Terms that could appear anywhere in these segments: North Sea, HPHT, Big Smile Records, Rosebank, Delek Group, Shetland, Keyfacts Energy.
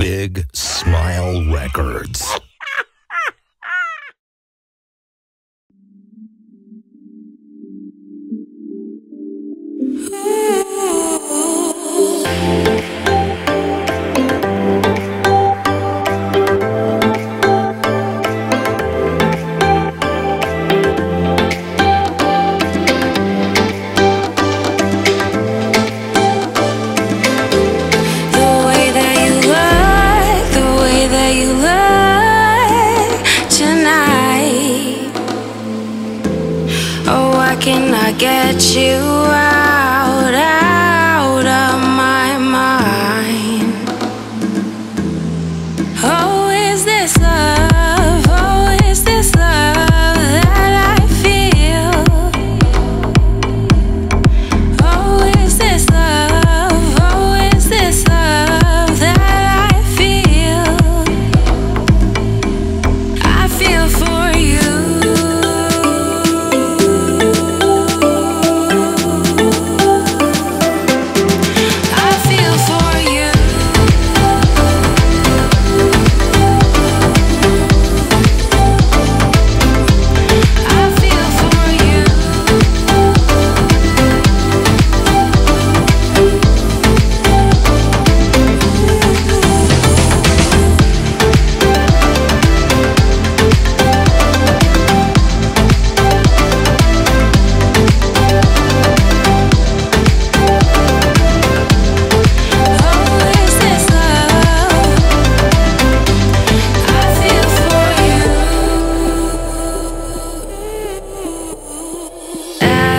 Big Smile Records. Can I get you out of my mind? Oh, is this love? Oh, is this love that I feel? Oh, is this love? Oh, is this love that I feel? I feel for you.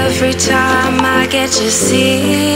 Every time I get you, see